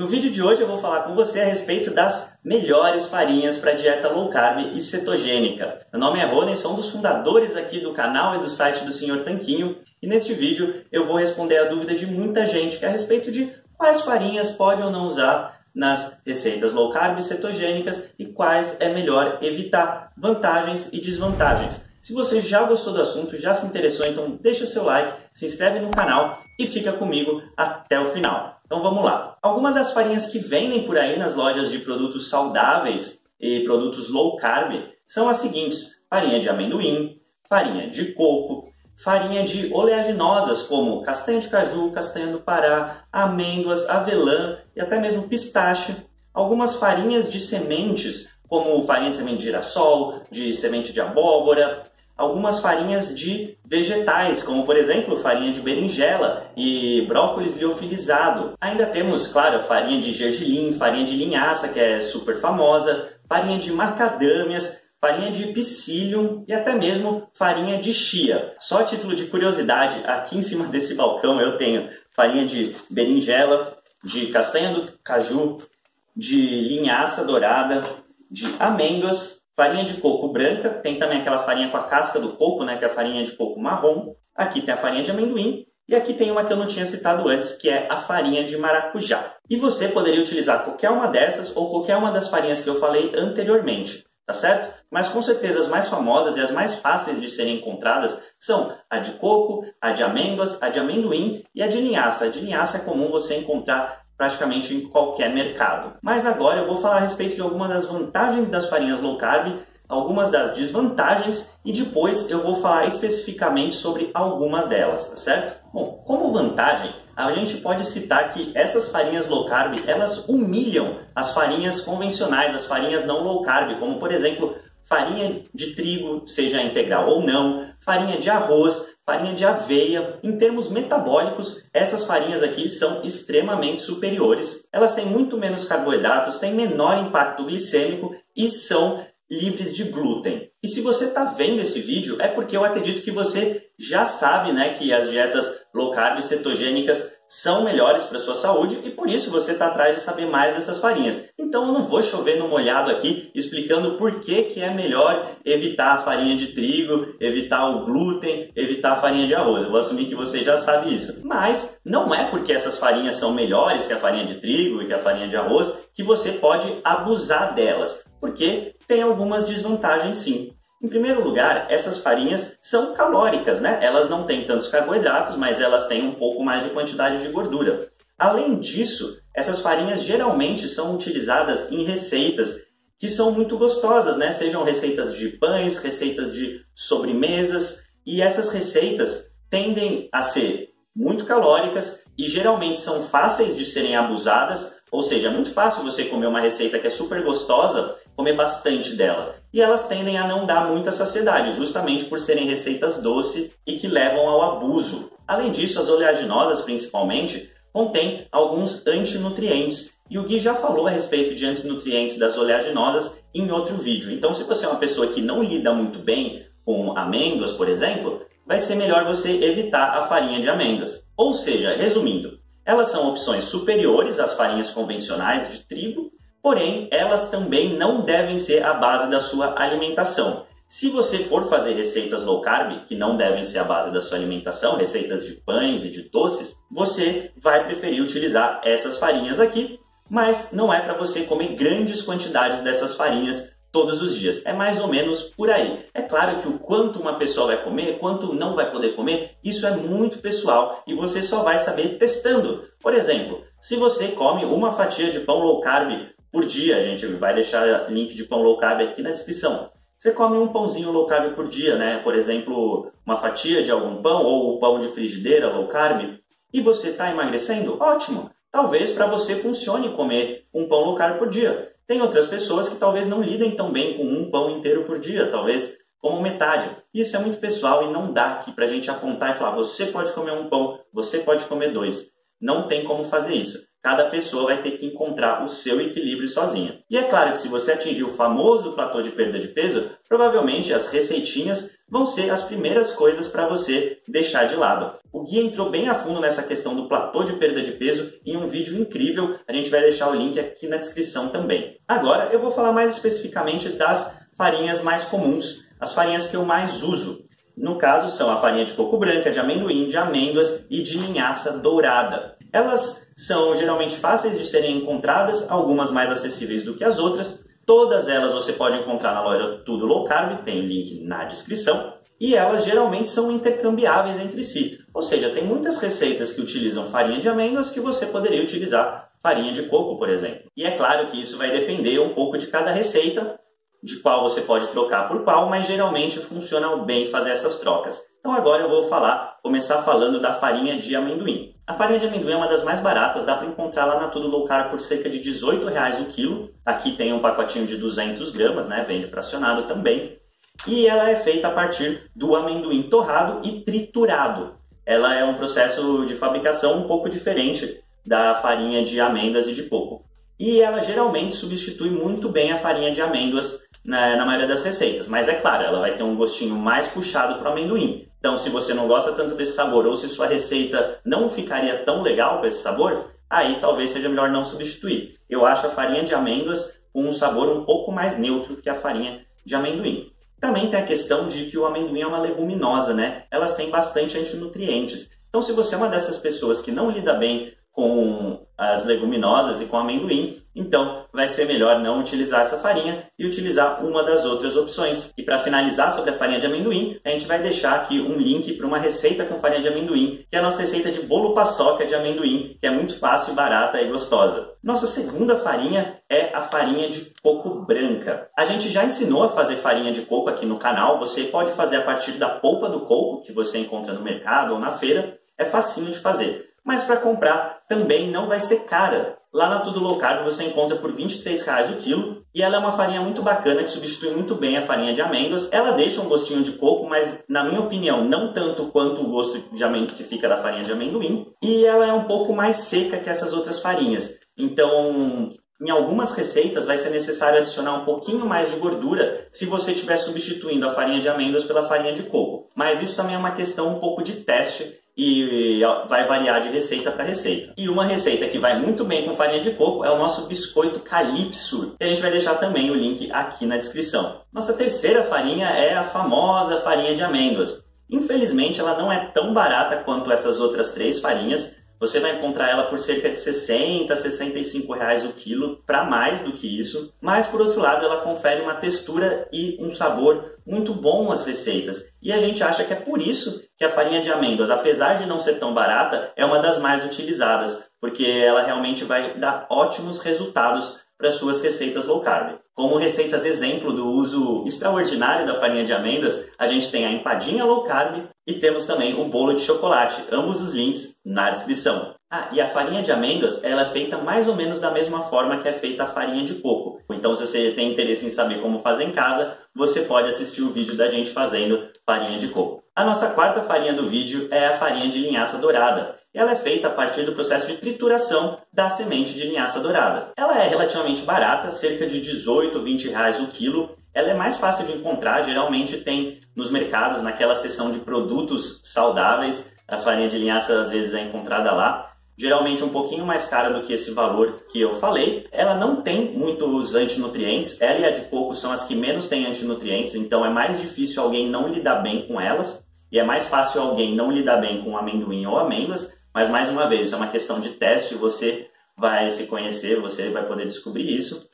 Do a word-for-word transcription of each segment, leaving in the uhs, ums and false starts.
No vídeo de hoje eu vou falar com você a respeito das melhores farinhas para dieta low carb e cetogênica. Meu nome é Roney, sou um dos fundadores aqui do canal e do site do senhor Tanquinho e neste vídeo eu vou responder a dúvida de muita gente a respeito de quais farinhas pode ou não usar nas receitas low carb e cetogênicas e quais é melhor evitar, vantagens e desvantagens. Se você já gostou do assunto, já se interessou, então deixa o seu like, se inscreve no canal e fica comigo até o final. Então vamos lá. Algumas das farinhas que vendem por aí nas lojas de produtos saudáveis e produtos low carb são as seguintes: farinha de amendoim, farinha de coco, farinha de oleaginosas como castanha de caju, castanha do Pará, amêndoas, avelã e até mesmo pistache. Algumas farinhas de sementes como farinha de semente de girassol, de semente de abóbora, algumas farinhas de vegetais, como por exemplo farinha de berinjela e brócolis liofilizado. Ainda temos, claro, farinha de gergelim, farinha de linhaça, que é super famosa, farinha de macadâmias, farinha de psyllium e até mesmo farinha de chia. Só a título de curiosidade, aqui em cima desse balcão eu tenho farinha de berinjela, de castanha do caju, de linhaça dourada, de amêndoas, farinha de coco branca, tem também aquela farinha com a casca do coco, né, que é a farinha de coco marrom. Aqui tem a farinha de amendoim e aqui tem uma que eu não tinha citado antes, que é a farinha de maracujá. E você poderia utilizar qualquer uma dessas ou qualquer uma das farinhas que eu falei anteriormente, tá certo? Mas com certeza as mais famosas e as mais fáceis de serem encontradas são a de coco, a de amêndoas, a de amendoim e a de linhaça. A de linhaça é comum você encontrar praticamente em qualquer mercado. Mas agora eu vou falar a respeito de algumas das vantagens das farinhas low carb, algumas das desvantagens e depois eu vou falar especificamente sobre algumas delas, tá certo? Bom, como vantagem, a gente pode citar que essas farinhas low carb, elas humilham as farinhas convencionais, as farinhas não low carb, como por exemplo, farinha de trigo, seja integral ou não, farinha de arroz, farinha de aveia. Em termos metabólicos, essas farinhas aqui são extremamente superiores. Elas têm muito menos carboidratos, têm menor impacto glicêmico e são livres de glúten. E se você está vendo esse vídeo, é porque eu acredito que você já sabe, né, que as dietas low carb e cetogênicas são melhores para a sua saúde e por isso você está atrás de saber mais dessas farinhas. Então eu não vou chover no molhado aqui explicando por que, que é melhor evitar a farinha de trigo, evitar o glúten, evitar a farinha de arroz. Eu vou assumir que você já sabe isso. Mas não é porque essas farinhas são melhores que a farinha de trigo e que a farinha de arroz que você pode abusar delas, porque tem algumas desvantagens sim. Em primeiro lugar, essas farinhas são calóricas, né? Elas não têm tantos carboidratos, mas elas têm um pouco mais de quantidade de gordura. Além disso, essas farinhas geralmente são utilizadas em receitas que são muito gostosas, né? Sejam receitas de pães, receitas de sobremesas, e essas receitas tendem a ser muito calóricas e geralmente são fáceis de serem abusadas. Ou seja, é muito fácil você comer uma receita que é super gostosa, comer bastante dela. E elas tendem a não dar muita saciedade, justamente por serem receitas doces e que levam ao abuso. Além disso, as oleaginosas, principalmente, contêm alguns antinutrientes. E o Gui já falou a respeito de antinutrientes das oleaginosas em outro vídeo. Então, se você é uma pessoa que não lida muito bem com amêndoas, por exemplo, vai ser melhor você evitar a farinha de amêndoas. Ou seja, resumindo, elas são opções superiores às farinhas convencionais de trigo, porém elas também não devem ser a base da sua alimentação. Se você for fazer receitas low carb, que não devem ser a base da sua alimentação, receitas de pães e de doces, você vai preferir utilizar essas farinhas aqui, mas não é para você comer grandes quantidades dessas farinhas todos os dias. É mais ou menos por aí. É claro que o quanto uma pessoa vai comer, quanto não vai poder comer, isso é muito pessoal e você só vai saber testando. Por exemplo, se você come uma fatia de pão low carb por dia, a gente vai deixar o link de pão low carb aqui na descrição. Você come um pãozinho low carb por dia, né? Por exemplo, uma fatia de algum pão ou pão de frigideira low carb, e você está emagrecendo? Ótimo! Talvez para você funcione comer um pão low carb por dia. Tem outras pessoas que talvez não lidem tão bem com um pão inteiro por dia, talvez como metade. Isso é muito pessoal e não dá aqui para a gente apontar e falar você pode comer um pão, você pode comer dois. Não tem como fazer isso. Cada pessoa vai ter que encontrar o seu equilíbrio sozinha. E é claro que se você atingir o famoso platô de perda de peso, provavelmente as receitinhas vão ser as primeiras coisas para você deixar de lado. O Gui entrou bem a fundo nessa questão do platô de perda de peso em um vídeo incrível. A gente vai deixar o link aqui na descrição também. Agora eu vou falar mais especificamente das farinhas mais comuns, as farinhas que eu mais uso. No caso são a farinha de coco branca, de amendoim, de amêndoas e de linhaça dourada. Elas são geralmente fáceis de serem encontradas, algumas mais acessíveis do que as outras. Todas elas você pode encontrar na loja Tudo Low Carb, tem o link na descrição. E elas geralmente são intercambiáveis entre si. Ou seja, tem muitas receitas que utilizam farinha de amêndoas que você poderia utilizar farinha de coco, por exemplo. E é claro que isso vai depender um pouco de cada receita, de qual você pode trocar por qual, mas geralmente funciona bem fazer essas trocas. Então agora eu vou falar, começar falando da farinha de amendoim. A farinha de amendoim é uma das mais baratas, dá para encontrar lá na Tudo Low Carb por cerca de dezoito reais o quilo. Aqui tem um pacotinho de duzentas gramas, né? Vende fracionado também. E ela é feita a partir do amendoim torrado e triturado. Ela é um processo de fabricação um pouco diferente da farinha de amêndoas e de coco. E ela geralmente substitui muito bem a farinha de amêndoas na, na maioria das receitas. Mas é claro, ela vai ter um gostinho mais puxado para o amendoim. Então, se você não gosta tanto desse sabor ou se sua receita não ficaria tão legal com esse sabor, aí talvez seja melhor não substituir. Eu acho a farinha de amêndoas com um sabor um pouco mais neutro que a farinha de amendoim. Também tem a questão de que o amendoim é uma leguminosa, né? Elas têm bastante antinutrientes. Então, se você é uma dessas pessoas que não lida bem com as leguminosas e com amendoim, então vai ser melhor não utilizar essa farinha e utilizar uma das outras opções. E para finalizar sobre a farinha de amendoim, a gente vai deixar aqui um link para uma receita com farinha de amendoim, que é a nossa receita de bolo paçoca de amendoim, que é muito fácil, barata e gostosa. Nossa segunda farinha é a farinha de coco branca. A gente já ensinou a fazer farinha de coco aqui no canal, você pode fazer a partir da polpa do coco, que você encontra no mercado ou na feira, é facinho de fazer. Mas para comprar também não vai ser cara. Lá na Tudo Low Carb você encontra por vinte e três reais o quilo e ela é uma farinha muito bacana que substitui muito bem a farinha de amêndoas. Ela deixa um gostinho de coco, mas na minha opinião não tanto quanto o gosto de amêndoa que fica da farinha de amendoim. E ela é um pouco mais seca que essas outras farinhas. Então, em algumas receitas vai ser necessário adicionar um pouquinho mais de gordura se você estiver substituindo a farinha de amêndoas pela farinha de coco. Mas isso também é uma questão um pouco de teste e vai variar de receita para receita. E uma receita que vai muito bem com farinha de coco é o nosso biscoito calypso, que a gente vai deixar também o link aqui na descrição. Nossa terceira farinha é a famosa farinha de amêndoas. Infelizmente ela não é tão barata quanto essas outras três farinhas. Você vai encontrar ela por cerca de sessenta, sessenta e cinco reais o quilo, para mais do que isso. Mas, por outro lado, ela confere uma textura e um sabor muito bom às receitas. E a gente acha que é por isso que a farinha de amêndoas, apesar de não ser tão barata, é uma das mais utilizadas, porque ela realmente vai dar ótimos resultados para suas receitas low carb. Como receitas exemplo do uso extraordinário da farinha de amêndoas, a gente tem a empadinha low carb e temos também o bolo de chocolate, ambos os links na descrição. Ah, e a farinha de amêndoas ela é feita mais ou menos da mesma forma que é feita a farinha de coco. Então, se você tem interesse em saber como fazer em casa, você pode assistir o vídeo da gente fazendo farinha de coco. A nossa quarta farinha do vídeo é a farinha de linhaça dourada. Ela é feita a partir do processo de trituração da semente de linhaça dourada. Ela é relativamente barata, cerca de dezoito, vinte reais o quilo. Ela é mais fácil de encontrar, geralmente tem nos mercados, naquela seção de produtos saudáveis. A farinha de linhaça às vezes é encontrada lá. Geralmente um pouquinho mais cara do que esse valor que eu falei. Ela não tem muitos antinutrientes. Ela e a de coco são as que menos têm antinutrientes, então é mais difícil alguém não lidar bem com elas. E é mais fácil alguém não lidar bem com amendoim ou amêndoas. Mas, mais uma vez, isso é uma questão de teste, você vai se conhecer, você vai poder descobrir isso.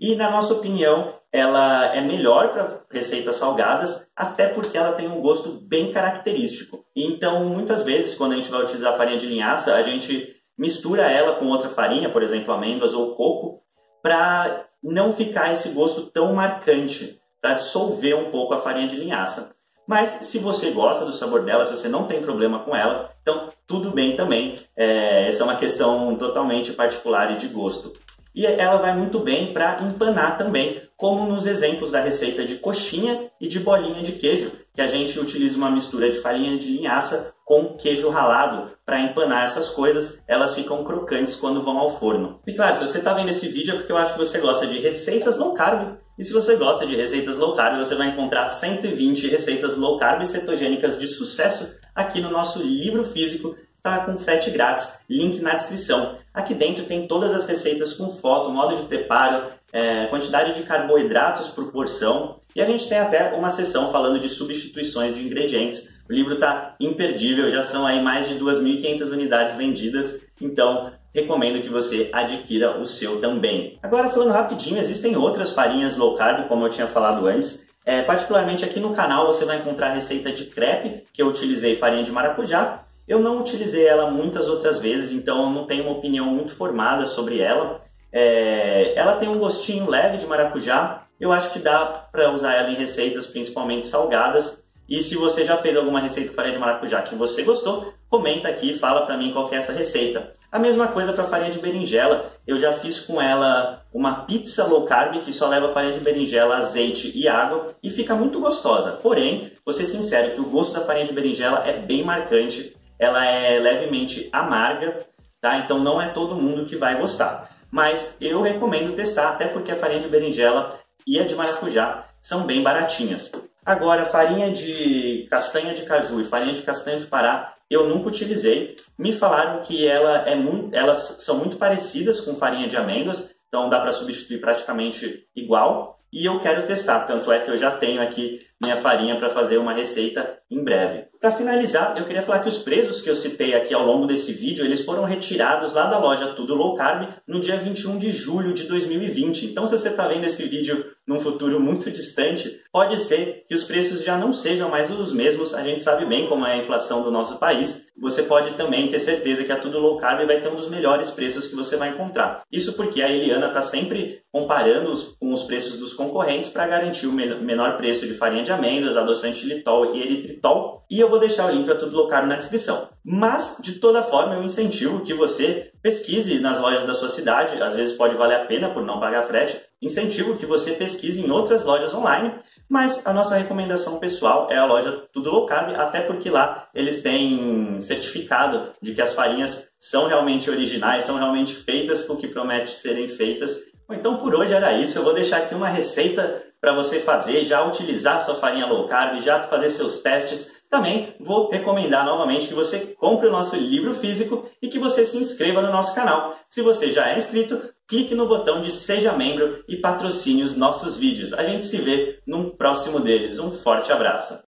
E, na nossa opinião, ela é melhor para receitas salgadas, até porque ela tem um gosto bem característico. Então, muitas vezes, quando a gente vai utilizar a farinha de linhaça, a gente mistura ela com outra farinha, por exemplo, amêndoas ou coco, para não ficar esse gosto tão marcante, para dissolver um pouco a farinha de linhaça. Mas se você gosta do sabor dela, se você não tem problema com ela, então tudo bem também. É, essa é uma questão totalmente particular e de gosto. E ela vai muito bem para empanar também, como nos exemplos da receita de coxinha e de bolinha de queijo, que a gente utiliza uma mistura de farinha de linhaça com queijo ralado para empanar essas coisas, elas ficam crocantes quando vão ao forno. E claro, se você está vendo esse vídeo é porque eu acho que você gosta de receitas low carb, e se você gosta de receitas low carb, você vai encontrar cento e vinte receitas low carb cetogênicas de sucesso aqui no nosso livro físico, tá com frete grátis, link na descrição. Aqui dentro tem todas as receitas com foto, modo de preparo, é, quantidade de carboidratos por porção, e a gente tem até uma seção falando de substituições de ingredientes. O livro está imperdível, já são aí mais de duas mil e quinhentas unidades vendidas, então recomendo que você adquira o seu também. Agora, falando rapidinho, existem outras farinhas low carb, como eu tinha falado antes. É, particularmente aqui no canal você vai encontrar a receita de crepe, que eu utilizei farinha de maracujá. Eu não utilizei ela muitas outras vezes, então eu não tenho uma opinião muito formada sobre ela. É, ela tem um gostinho leve de maracujá, eu acho que dá para usar ela em receitas principalmente salgadas. E se você já fez alguma receita com farinha de maracujá que você gostou, comenta aqui e fala para mim qual que é essa receita. A mesma coisa para farinha de berinjela, eu já fiz com ela uma pizza low carb que só leva farinha de berinjela, azeite e água e fica muito gostosa. Porém, vou ser sincero que o gosto da farinha de berinjela é bem marcante, ela é levemente amarga, tá? Então não é todo mundo que vai gostar. Mas eu recomendo testar, até porque a farinha de berinjela e a de maracujá são bem baratinhas. Agora, farinha de castanha de caju e farinha de castanha de Pará eu nunca utilizei. Me falaram que ela é muito, elas são muito parecidas com farinha de amêndoas, então dá para substituir praticamente igual. E eu quero testar, tanto é que eu já tenho aqui minha farinha para fazer uma receita em breve. Para finalizar, eu queria falar que os preços que eu citei aqui ao longo desse vídeo, eles foram retirados lá da loja Tudo Low Carb no dia vinte e um de julho de dois mil e vinte. Então, se você está vendo esse vídeo num futuro muito distante, pode ser que os preços já não sejam mais os mesmos. A gente sabe bem como é a inflação do nosso país. Você pode também ter certeza que a Tudo Low Carb vai ter um dos melhores preços que você vai encontrar. Isso porque a Eliana está sempre comparando os, com os preços dos concorrentes para garantir o menor preço de farinha de amêndoas, adoçante xilitol e eritritol. E eu vou deixar o link para Tudo Low Carb na descrição. Mas, de toda forma, eu incentivo que você pesquise nas lojas da sua cidade, às vezes pode valer a pena por não pagar frete, incentivo que você pesquise em outras lojas online, mas a nossa recomendação pessoal é a loja Tudo Low Carb, até porque lá eles têm certificado de que as farinhas são realmente originais, são realmente feitas com o que promete serem feitas. Bom, então por hoje era isso, eu vou deixar aqui uma receita para você fazer, já utilizar sua farinha low carb, já fazer seus testes. Também vou recomendar novamente que você compre o nosso livro físico e que você se inscreva no nosso canal. Se você já é inscrito, clique no botão de Seja Membro e patrocine os nossos vídeos. A gente se vê num próximo deles. Um forte abraço!